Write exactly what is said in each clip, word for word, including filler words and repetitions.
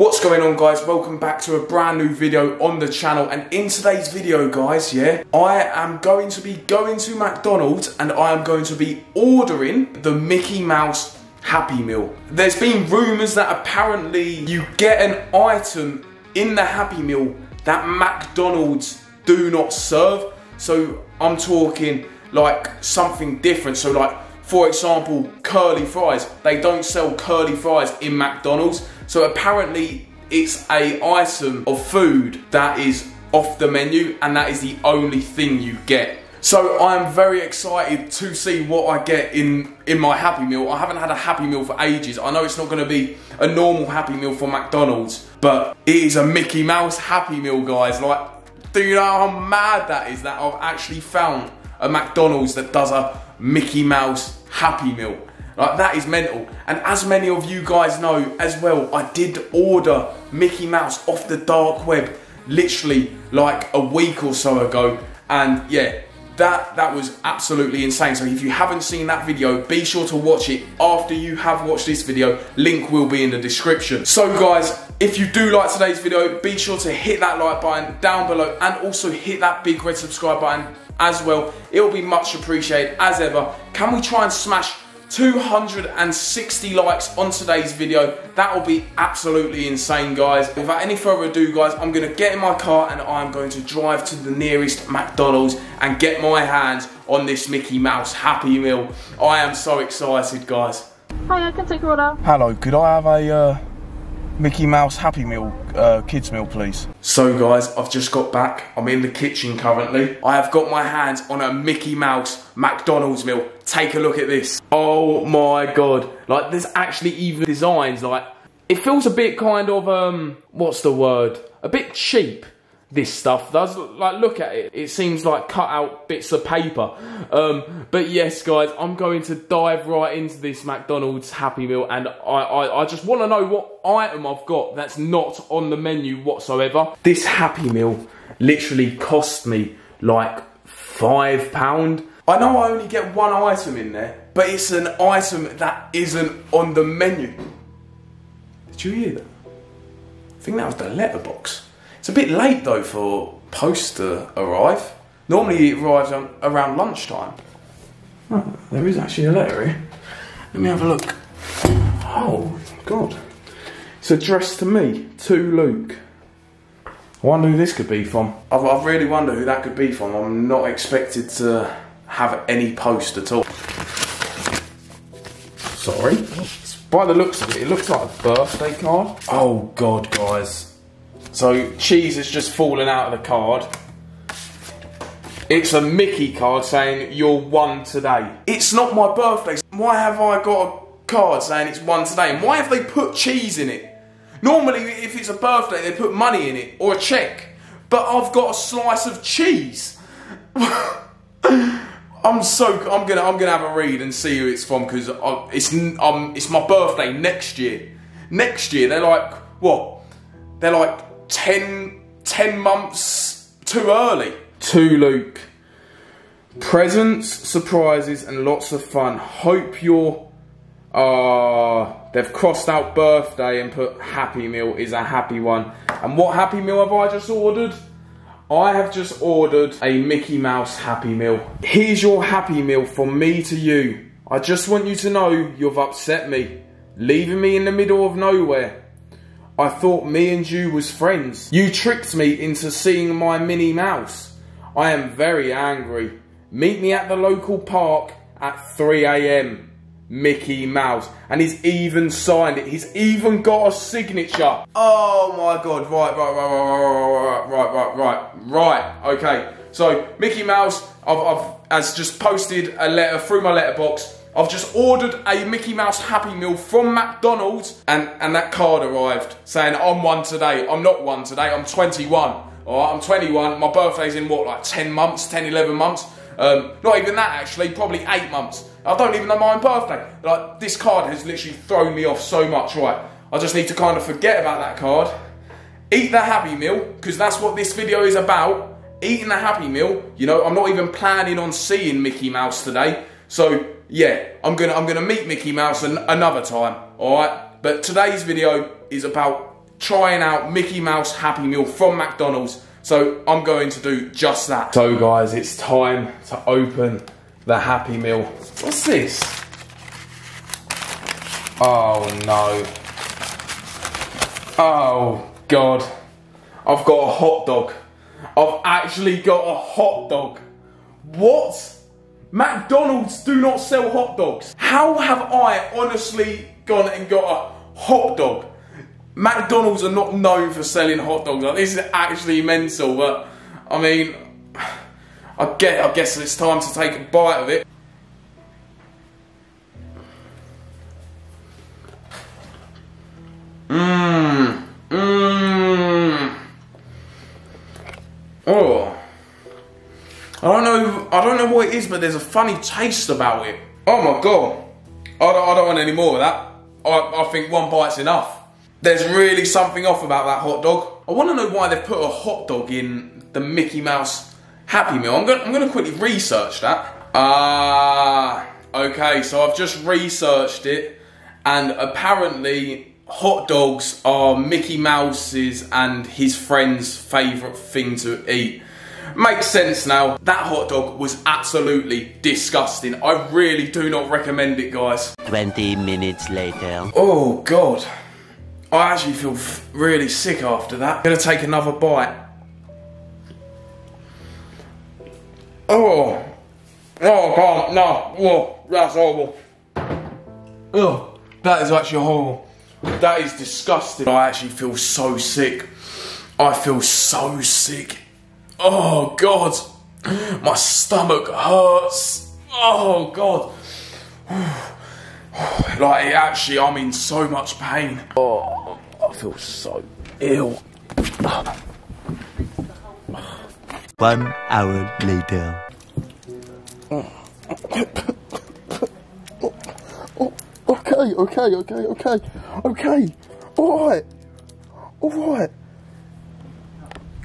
What's going on, guys? Welcome back to a brand new video on the channel, and in today's video, guys, yeah, I am going to be going to McDonald's and I am going to be ordering the Mickey Mouse Happy Meal. There's been rumours that apparently you get an item in the Happy Meal that McDonald's do not serve. So I'm talking like something different. So like, for example, curly fries. They don't sell curly fries in McDonald's. So apparently it's a item of food that is off the menu and that is the only thing you get. So I'm very excited to see what I get in, in my Happy Meal. I haven't had a Happy Meal for ages. I know it's not gonna be a normal Happy Meal for McDonald's, but it is a Mickey Mouse Happy Meal, guys. Like, do you know how mad that is that I've actually found a McDonald's that does a Mickey Mouse Happy Meal? Like, that is mental. And as many of you guys know as well, I did order Mickey Mouse off the dark web literally like a week or so ago, and yeah, that that was absolutely insane. So if you haven't seen that video, be sure to watch it after you have watched this video. Link will be in the description. So guys, if you do like today's video, be sure to hit that like button down below and also hit that big red subscribe button as well. It'll be much appreciated as ever. Can we try and smash two hundred sixty likes on today's video? That will be absolutely insane, guys. Without any further ado, guys, I'm gonna get in my car and I'm going to drive to the nearest McDonald's and get my hands on this Mickey Mouse Happy Meal. I am so excited, guys. Hi, I can take your order. Hello, could I have a uh, Mickey Mouse Happy Meal, uh, kids meal, please? So guys, I've just got back. I'm in the kitchen currently. I have got my hands on a Mickey Mouse McDonald's meal. Take a look at this. Oh my God. Like, there's actually even designs. Like, it feels a bit kind of, um, what's the word? A bit cheap, this stuff does. Like, look at it. It seems like cut out bits of paper. Um, but yes, guys, I'm going to dive right into this McDonald's Happy Meal, and I, I, I just want to know what item I've got that's not on the menu whatsoever. This Happy Meal literally cost me like five pound. I know I only get one item in there, but it's an item that isn't on the menu. Did you hear that? I think that was the letterbox. It's a bit late though for post to arrive. Normally it arrives on, around lunchtime. Oh, there is actually a letter here. Let me have a look. Oh God. It's addressed to me, to Luke. I wonder who this could be from. I, I really wonder who that could be from. I'm not expected to have any post at all. Sorry. By the looks of it, it looks like a birthday card. Oh God, guys. So cheese has just fallen out of the card. It's a Mickey card saying you're one today. It's not my birthday. Why have I got a card saying it's one today? And why have they put cheese in it? Normally, if it's a birthday, they put money in it or a check. But I've got a slice of cheese. I'm so I'm gonna I'm gonna have a read and see who it's from, because it's um it's my birthday next year. Next year they're like what? They're like ten, ten months too early. To Luke. Presents, surprises, and lots of fun. Hope you're. Ah, uh, they've crossed out birthday and put Happy Meal is a happy one. And what Happy Meal have I just ordered? I have just ordered a Mickey Mouse Happy Meal. Here's your Happy Meal from me to you. I just want you to know you've upset me, leaving me in the middle of nowhere. I thought me and you was friends. You tricked me into seeing my Minnie Mouse. I am very angry. Meet me at the local park at three A M Mickey Mouse. And he's even signed it. He's even got a signature. Oh my God. Right, right, right, right, right, right, right, right. Okay. So Mickey Mouse I've, I've has just posted a letter through my letterbox. I've just ordered a Mickey Mouse Happy Meal from McDonald's, and, and that card arrived saying I'm one today. I'm not one today. I'm twenty-one. Alright, I'm twenty-one. My birthday's in what, like ten months, ten, eleven months? Um, not even that actually, probably eight months. I don't even know my own birthday. Like, this card has literally thrown me off so much, right? I just need to kind of forget about that card. Eat the Happy Meal, because that's what this video is about. Eating the Happy Meal. You know, I'm not even planning on seeing Mickey Mouse today. So yeah, I'm gonna I'm gonna meet Mickey Mouse an another time, alright? But today's video is about trying out Mickey Mouse Happy Meal from McDonald's. So I'm going to do just that. So guys, it's time to open the Happy Meal. What's this? Oh no. Oh God. I've got a hot dog. I've actually got a hot dog. What? McDonald's do not sell hot dogs. How have I honestly gone and got a hot dog? McDonald's are not known for selling hot dogs. Like, this is actually mental, but I mean, I guess, I guess it's time to take a bite of it. Mmm. Mmm. Oh. I don't know, I don't know what it is, but there's a funny taste about it. Oh my God. I don't, I don't want any more of that. I, I think one bite's enough. There's really something off about that hot dog. I want to know why they put a hot dog in the Mickey Mouse Happy Meal. I'm going, I'm going to quickly research that. Ah, uh, okay, so I've just researched it, and apparently hot dogs are Mickey Mouse's and his friend's favourite thing to eat. Makes sense now. That hot dog was absolutely disgusting. I really do not recommend it, guys. twenty minutes later. Oh, God. I actually feel really sick after that. I'm gonna take another bite. Oh. Oh, I can't. No. Whoa. That's horrible. Oh, that is actually horrible. That is disgusting. I actually feel so sick. I feel so sick. Oh, God. My stomach hurts. Oh, God. Like, it actually, I'm in so much pain. Oh, I feel so ill. One hour later. Okay, okay, okay, okay, okay. All right, all right.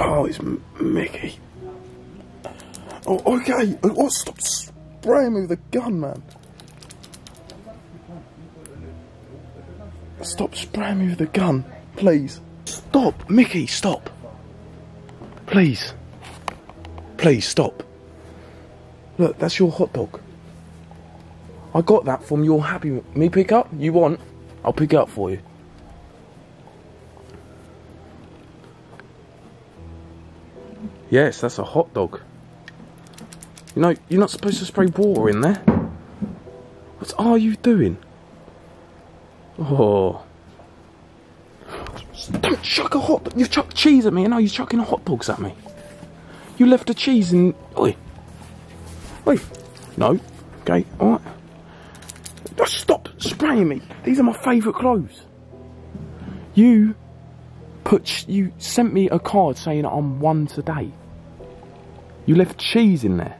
Oh, it's Mickey. Oh, okay. Oh, stop spraying me with a gun, man. Stop spraying me with a gun, please. Stop, Mickey, stop. Please. Please, stop. Look, that's your hot dog. I got that from your Happy Meal. Me pick up? You want? I'll pick it up for you. Yes, that's a hot dog. You know, you're not supposed to spray water in there. What are you doing? Oh. Don't chuck a hot dog. You've chucked cheese at me and now you're chucking hot dogs at me. You left the cheese in. Oi. Oi. No. Okay, alright. Stop spraying me. These are my favourite clothes. You put. You sent me a card saying I'm one today. You left cheese in there.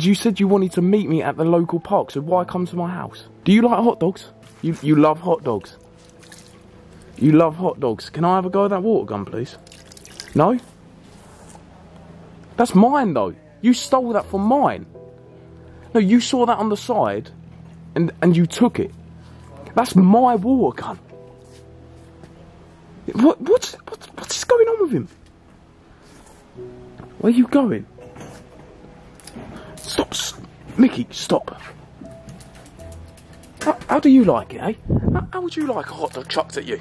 You said you wanted to meet me at the local park, so why come to my house? Do you like hot dogs? You, you love hot dogs. You love hot dogs. Can I have a go at that water gun, please? No? That's mine, though. You stole that from mine. No, you saw that on the side, and, and you took it. That's my water gun. What, what's, what, what's going on with him? Where are you going? Stop. Mickey, stop. How, how do you like it, eh? How, how would you like a hot dog chucked at you?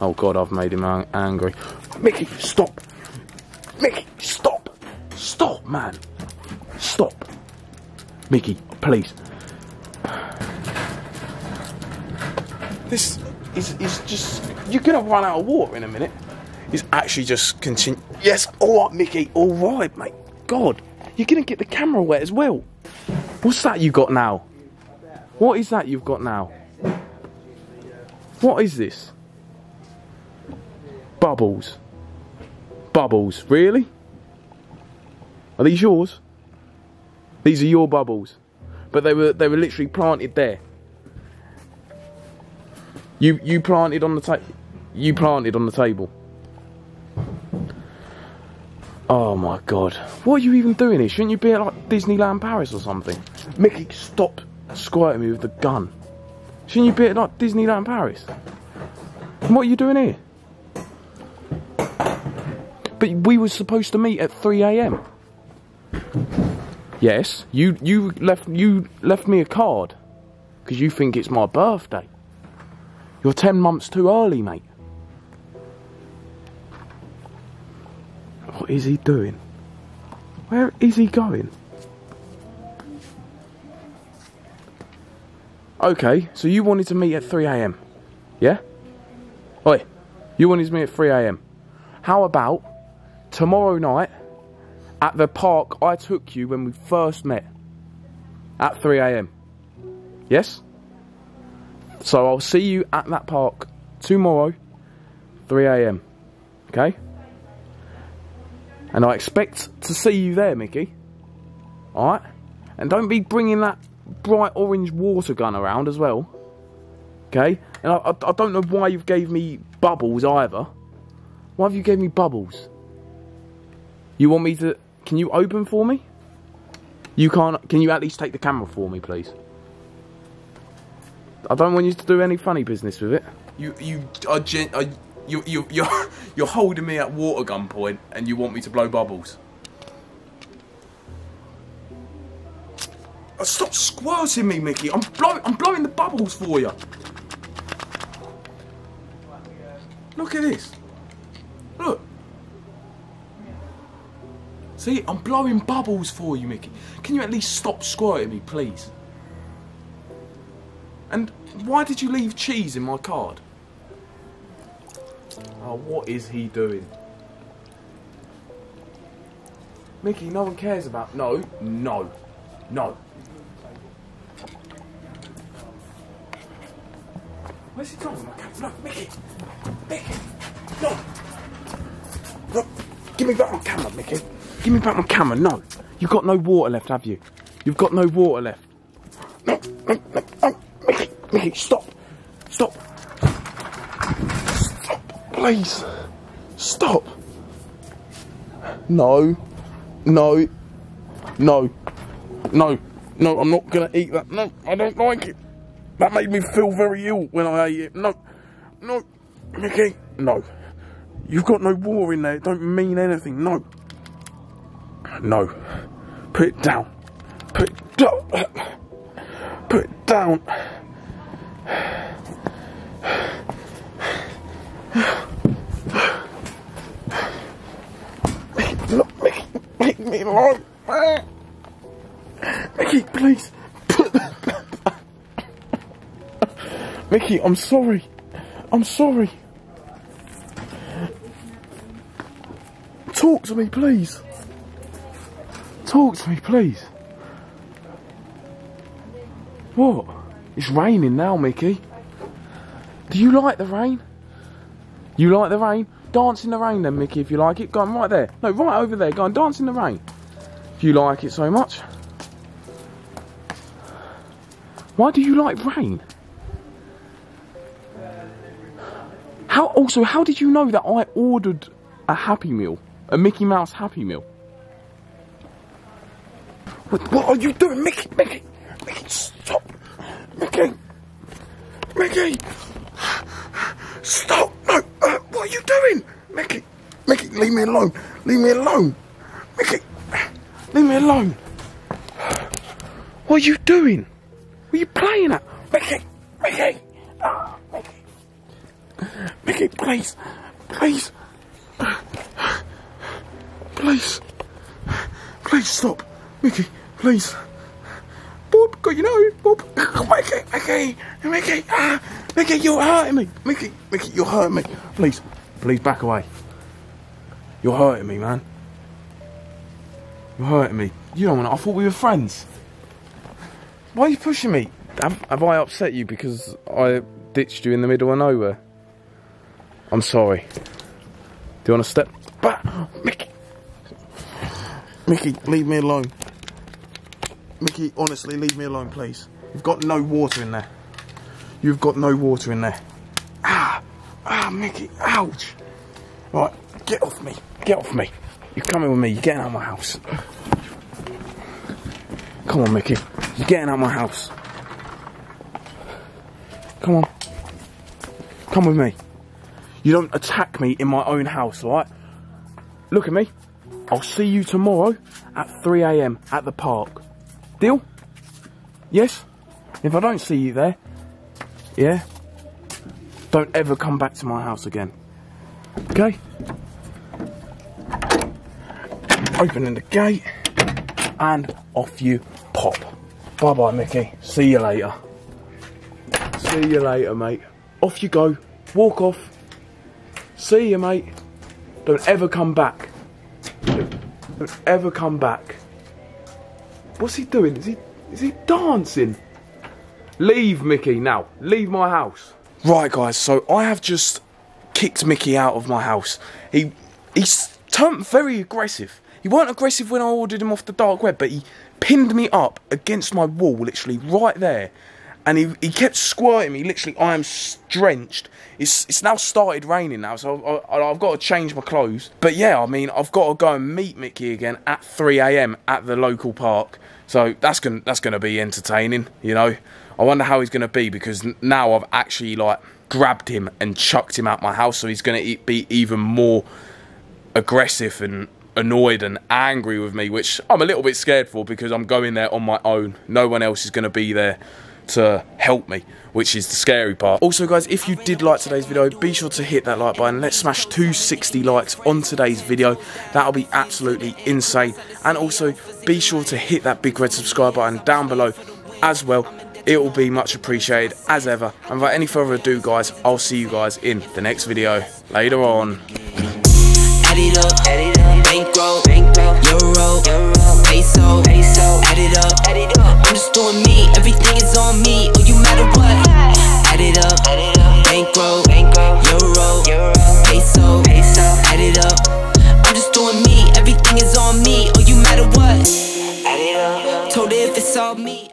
Oh God, I've made him angry. Mickey, stop. Mickey, stop. Stop, man. Stop. Mickey, please. This is, is just... You're going to run out of water in a minute. It's actually just continue... Yes, all right, Mickey. All right, mate. God. You're gonna get the camera wet as well. What's that you got now? What is that you've got now? What is this? Bubbles. Bubbles, really? Are these yours? These are your bubbles. But they were they were literally planted there. You you planted on the ta- you planted on the table. Oh my God. What are you even doing here? Shouldn't you be at like Disneyland Paris or something? Mickey, stop squirting me with the gun. Shouldn't you be at like Disneyland Paris? What are you doing here? But we were supposed to meet at three A M Yes, you you left you left me a card because you think it's my birthday. You're ten months too early, mate. What is he doing? Where is he going? Okay, so you wanted to meet at three A M, yeah? Oi, you wanted to meet at three A M. How about tomorrow night at the park I took you when we first met at three A M? Yes? So I'll see you at that park tomorrow, three A M, okay? And I expect to see you there, Mickey. Alright? And don't be bringing that bright orange water gun around as well. Okay? And I, I, I don't know why you've gave me bubbles either. Why have you gave me bubbles? You want me to... Can you open for me? You can't... Can you at least take the camera for me, please? I don't want you to do any funny business with it. You... You... are gen... Are, You, you, you're, you're holding me at water gun point and you want me to blow bubbles. Stop squirting me, Mickey. I'm, blow, I'm blowing the bubbles for you. Look at this. Look. See, I'm blowing bubbles for you, Mickey. Can you at least stop squirting me, please? And why did you leave cheese in my card? Oh, what is he doing? Mickey, no one cares about... No, no, no. Where's he going? No, Mickey! Mickey! No! No! Give me back my camera, Mickey. Give me back my camera, no. You've got no water left, have you? You've got no water left. No, no, no, no. Mickey, Mickey, stop. Stop. Please, stop. No, no, no, no, no, I'm not going to eat that. No, I don't like it. That made me feel very ill when I ate it. No, no, Mickey, no. You've got no water in there. It don't mean anything. No, no. Put it down. Put it down. Put it down. Leave me alone. Mickey, please. Mickey, I'm sorry. I'm sorry. Talk to me, please. Talk to me, please. What? It's raining now, Mickey. Do you like the rain? You like the rain? Dance in the rain then, Mickey, if you like it. Go on right there. No, right over there. Go and dance in the rain. If you like it so much. Why do you like rain? How also, how did you know that I ordered a Happy Meal? A Mickey Mouse Happy Meal? What, what are you doing, Mickey? Mickey! Mickey, stop! Mickey! Mickey! Stop! No! Uh, what are you doing? Mickey! Mickey, leave me alone! Leave me alone! Mickey! Leave me alone! What are you doing? What are you playing at? Mickey! Mickey! Oh, Mickey! Mickey, please! Please! Please! Please stop! Mickey, please! Bob, got your nose, Bob! Mickey! Mickey! Mickey! Ah! Mickey, you're hurting me. Mickey, Mickey, you're hurting me. Please, please back away. You're hurting me, man. You're hurting me. You don't want to. I thought we were friends. Why are you pushing me? Have, have I upset you because I ditched you in the middle of nowhere? I'm sorry. Do you want to step back? Mickey. Mickey, leave me alone. Mickey, honestly, leave me alone, please. You've got no water in there. You've got no water in there. Ah! Ah, Mickey, ouch! Right, get off me, get off me. You're coming with me, you're getting out of my house. Come on, Mickey, you're getting out of my house. Come on. Come with me. You don't attack me in my own house, all right? Look at me. I'll see you tomorrow at three A M at the park. Deal? Yes? If I don't see you there, yeah? Don't ever come back to my house again. Okay? Opening the gate, and off you pop. Bye-bye, Mickey. See you later. See you later, mate. Off you go. Walk off. See you, mate. Don't ever come back. Don't ever come back. What's he doing? Is he, is he dancing? Leave, Mickey, now. Leave my house. Right, guys, so I have just kicked Mickey out of my house. He he's turned very aggressive. He weren't aggressive when I ordered him off the dark web, but he pinned me up against my wall, literally, right there. And he, he kept squirting me, literally, I am drenched. It's it's now started raining now, so I, I, I've got to change my clothes. But yeah, I mean, I've got to go and meet Mickey again at three A M at the local park. So that's gonna, that's gonna be entertaining, you know. I wonder how he's gonna be, because now I've actually, like, grabbed him and chucked him out my house, so he's gonna be even more aggressive and annoyed and angry with me, which I'm a little bit scared for, because I'm going there on my own. No one else is gonna be there to help me, which is the scary part. Also, guys, if you did like today's video, be sure to hit that like button. Let's smash two sixty likes on today's video. That'll be absolutely insane. And also, be sure to hit that big red subscribe button down below as well. It will be much appreciated as ever. And without any further ado, guys, I'll see you guys in the next video. Later on. Add it up, add it up, bankroll, bankroll, euro, euro, peso, peso, add it up, add it up, I'm just doing me, everything is on me, oh you matter what, add it up, add it up, bankroll, bankroll, euro, euro, peso, peso, add it up, I'm just doing me, everything is on me, oh you matter what, add it up, told her if it's all me.